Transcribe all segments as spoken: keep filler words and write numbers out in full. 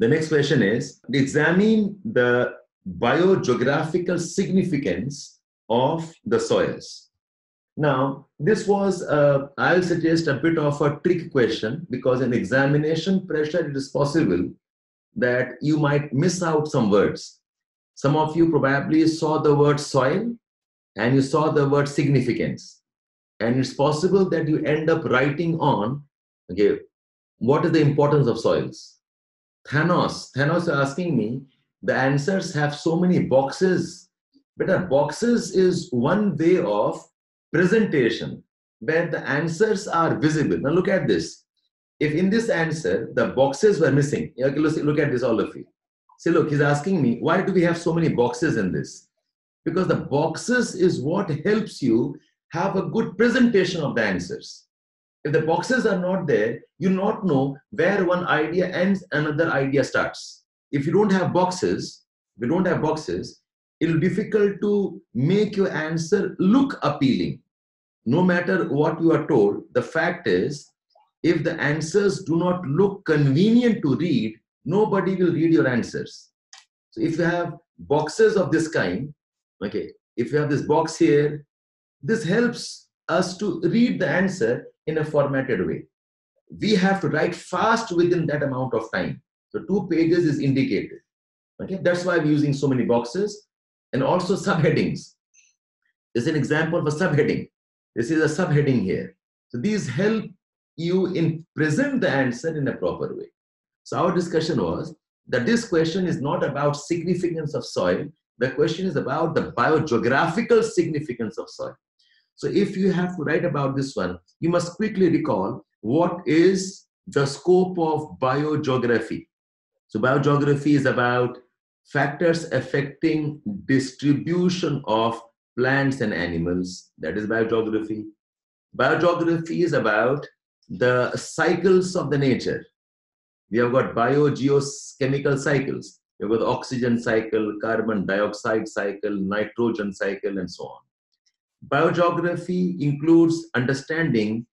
The next question is, examine the biogeographical significance of the soils. Now, this was, uh, I'll suggest, a bit of a trick question, because in examination pressure, it is possible that you might miss out some words. Some of you probably saw the word soil and you saw the word significance. And it's possible that you end up writing on, okay, what is the importance of soils? Thanos, Thanos is asking me, the answers have so many boxes. Better boxes is one way of presentation where the answers are visible. Now look at this. If in this answer the boxes were missing, okay, look at this, all of you. Say, look, he's asking me, why do we have so many boxes in this? Because the boxes is what helps you have a good presentation of the answers. If the boxes are not there, you not know where one idea ends, another idea starts. If you don't have boxes, we don't have boxes, it will be difficult to make your answer look appealing. No matter what you are told, the fact is, if the answers do not look convenient to read, nobody will read your answers. So if you have boxes of this kind, okay, if you have this box here, this helps us to read the answer in a formatted way. We have to write fast within that amount of time. So two pages is indicated. Okay, that's why we're using so many boxes. And also subheadings. This is an example of a subheading. This is a subheading here. So these help you in present the answer in a proper way. So our discussion was that this question is not about significance of soil. The question is about the biogeographical significance of soil. So if you have to write about this one, you must quickly recall what is the scope of biogeography. So biogeography is about factors affecting distribution of plants and animals, that is biogeography. Biogeography is about the cycles of the nature. We have got biogeochemical cycles. We have got the oxygen cycle, carbon dioxide cycle, nitrogen cycle, and so on. Biogeography includes understanding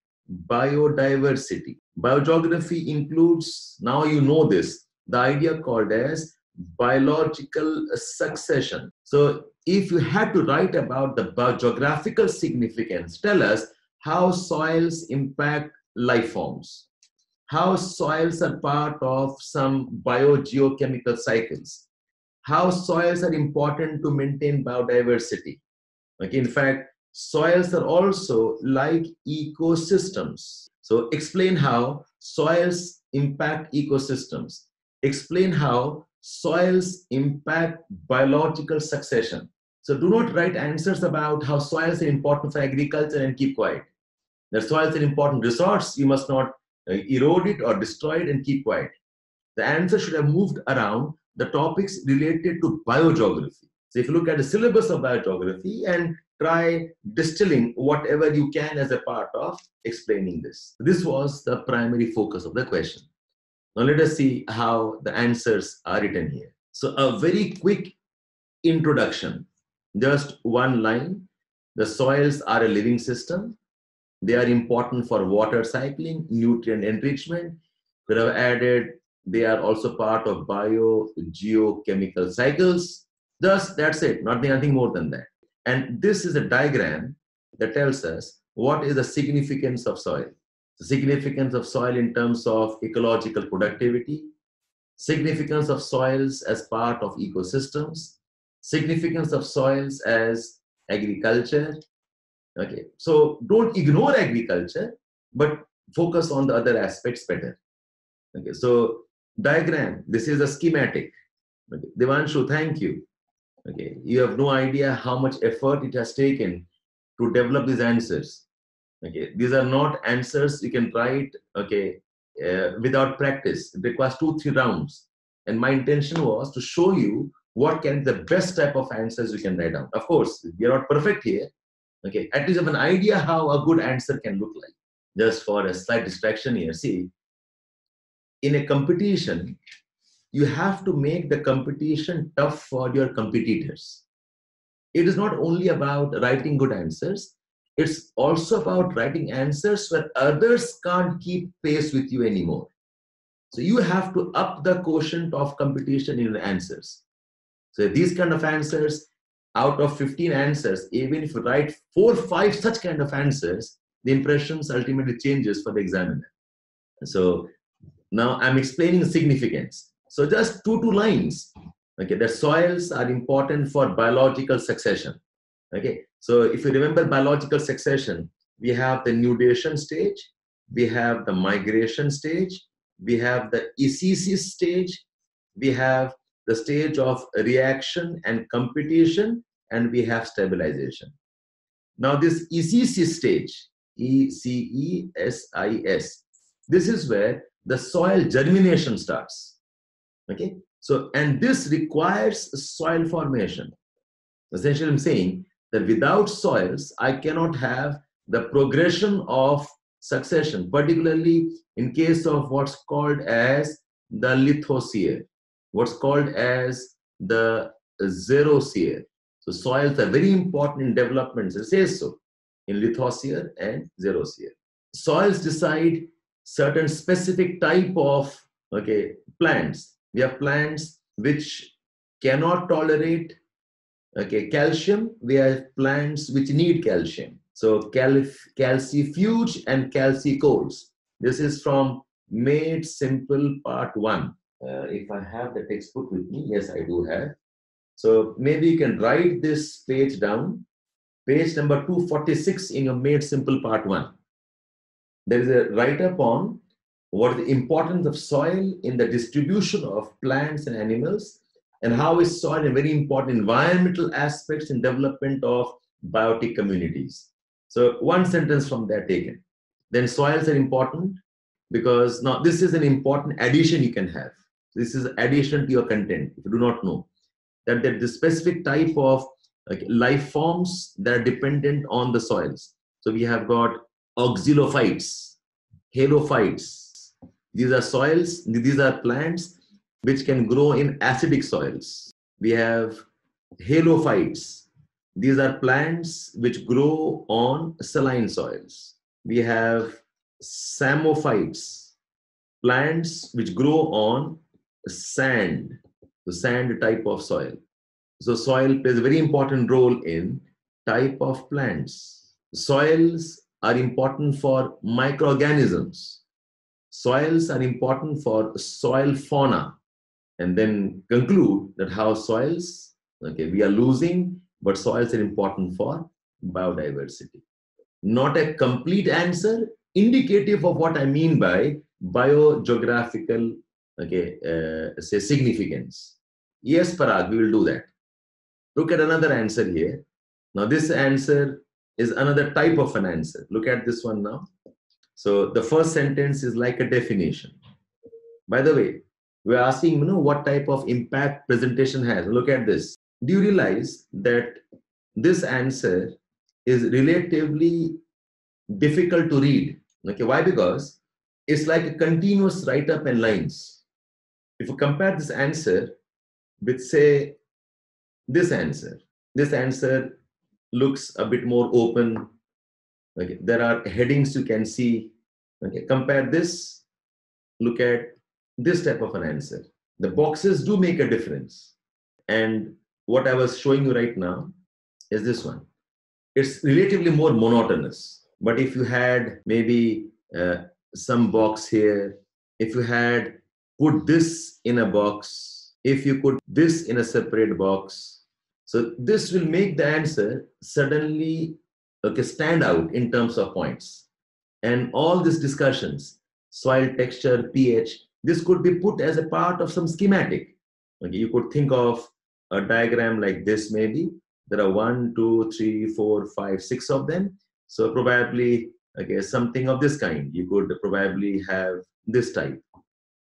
biodiversity. Biogeography includes, now you know this, the idea called as biological succession. So if you had to write about the biogeographical significance, tell us how soils impact life forms, how soils are part of some biogeochemical cycles, how soils are important to maintain biodiversity. Okay, in fact, soils are also like ecosystems. So explain how soils impact ecosystems. Explain how soils impact biological succession. So do not write answers about how soils are important for agriculture and keep quiet. The soils are an important resource. You must not erode it or destroy it and keep quiet. The answer should have moved around the topics related to biogeography. So if you look at the syllabus of biogeography and try distilling whatever you can as a part of explaining this. This was the primary focus of the question. Now let us see how the answers are written here. So a very quick introduction, just one line. The soils are a living system. They are important for water cycling, nutrient enrichment. They have added, they are also part of biogeochemical cycles. Thus, that's it, nothing, nothing more than that. And this is a diagram that tells us what is the significance of soil. The significance of soil in terms of ecological productivity, significance of soils as part of ecosystems, significance of soils as agriculture. Okay, so don't ignore agriculture, but focus on the other aspects better. Okay, so diagram, this is a schematic. Okay, Devanshu, thank you. Okay, you have no idea how much effort it has taken to develop these answers. Okay, these are not answers you can write, okay, uh, without practice. It requires two, three rounds. And my intention was to show you what can the best type of answers you can write down. Of course, we are not perfect here. Okay, at least have an idea how a good answer can look like. Just for a slight distraction here, see, in a competition, you have to make the competition tough for your competitors. It is not only about writing good answers. It's also about writing answers where others can't keep pace with you anymore. So you have to up the quotient of computation in your answers. So these kind of answers, out of fifteen answers, even if you write four, five such kind of answers, the impressions ultimately changes for the examiner. So now I'm explaining significance. So just two two lines. Okay, the soils are important for biological succession. Okay, so if you remember biological succession, we have the nudation stage, we have the migration stage, we have the ECESIS stage, we have the stage of reaction and computation, and we have stabilization. Now this ECESIS stage, E C E S I S, this is where the soil germination starts. Okay, so and this requires soil formation. Essentially, I'm saying that without soils, I cannot have the progression of succession, particularly in case of what's called as the lithosere, what's called as the xerosere. So soils are very important in developments. It says so in lithosere and xerosere. Soils decide certain specific type of okay plants. We have plants which cannot tolerate okay calcium. We have plants which need calcium. So calcifuge and calcicoles. This is from Made Simple Part One. Uh, if I have the textbook with me, yes, I do have. So maybe you can write this page down, page number two forty-six in your Made Simple Part One. There is a write-up on what the importance of soil in the distribution of plants and animals, and how is soil a very important environmental aspects in development of biotic communities. So one sentence from there taken. Then soils are important because now this is an important addition you can have. This is addition to your content. If you do not know that there is the specific type of like, life forms that are dependent on the soils. So we have got auxilophytes, halophytes. These are soils. These are plants which can grow in acidic soils. We have halophytes. These are plants which grow on saline soils. We have samophytes, plants which grow on sand, the sand type of soil. So soil plays a very important role in type of plants. Soils are important for microorganisms. Soils are important for soil fauna. And then conclude that how soils, okay, we are losing, but soils are important for biodiversity. Not a complete answer, indicative of what I mean by biogeographical, okay, uh, say significance. Yes, Parag, we will do that. Look at another answer here. Now this answer is another type of an answer. Look at this one now. So the first sentence is like a definition. By the way, we are asking, you know, what type of impact presentation has. Look at this. Do you realize that this answer is relatively difficult to read? Okay, why? Because it's like a continuous write-up and lines. If you compare this answer with, say, this answer, this answer looks a bit more open. Okay, there are headings you can see. Okay, compare this, look at this type of an answer. The boxes do make a difference. And what I was showing you right now is this one. It's relatively more monotonous. But if you had maybe uh, some box here, if you had put this in a box, if you put this in a separate box, so this will make the answer suddenly okay, stand out in terms of points. And all these discussions, soil texture, pH, this could be put as a part of some schematic. Okay, you could think of a diagram like this maybe. There are one, two, three, four, five, six of them. So probably, okay, something of this kind. You could probably have this type.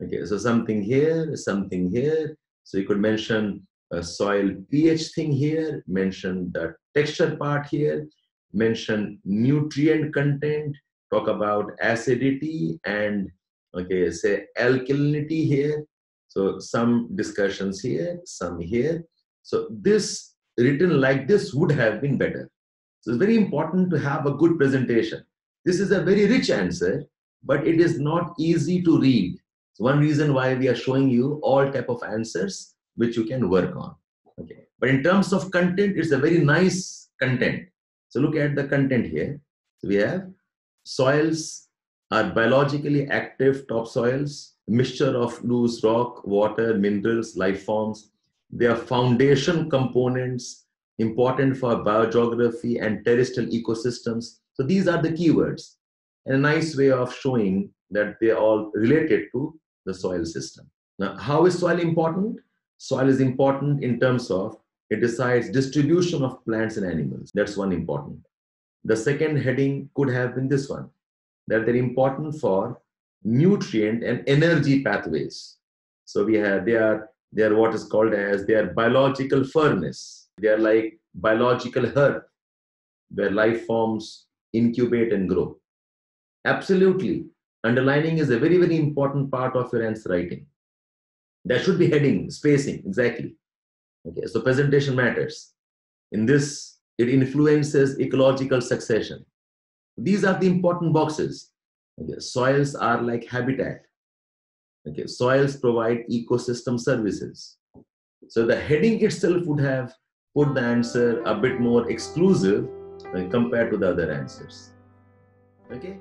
Okay, so something here, something here. So you could mention a soil pH thing here, mention the texture part here, mention nutrient content, talk about acidity and, okay, say alkalinity here. So some discussions here, some here. So this written like this would have been better. So it's very important to have a good presentation. This is a very rich answer, but it is not easy to read. So one reason why we are showing you all type of answers which you can work on. Okay, but in terms of content, it's a very nice content. So look at the content here. So we have soils are biologically active topsoils, mixture of loose rock, water, minerals, life forms. They are foundation components important for biogeography and terrestrial ecosystems. So these are the keywords, and a nice way of showing that they are all related to the soil system. Now, how is soil important? Soil is important in terms of it decides distribution of plants and animals. That's one important. The second heading could have been this one, that they're important for nutrient and energy pathways. So we have, they are, they are what is called as, they are biological furnace. They are like biological hearth where life forms incubate and grow. Absolutely. Underlining is a very, very important part of your answer writing. There should be heading, spacing, exactly. Okay, so presentation matters. In this, it influences ecological succession. These are the important boxes. Okay, soils are like habitat. Okay, soils provide ecosystem services. So the heading itself would have put the answer a bit more exclusive compared to the other answers. Okay.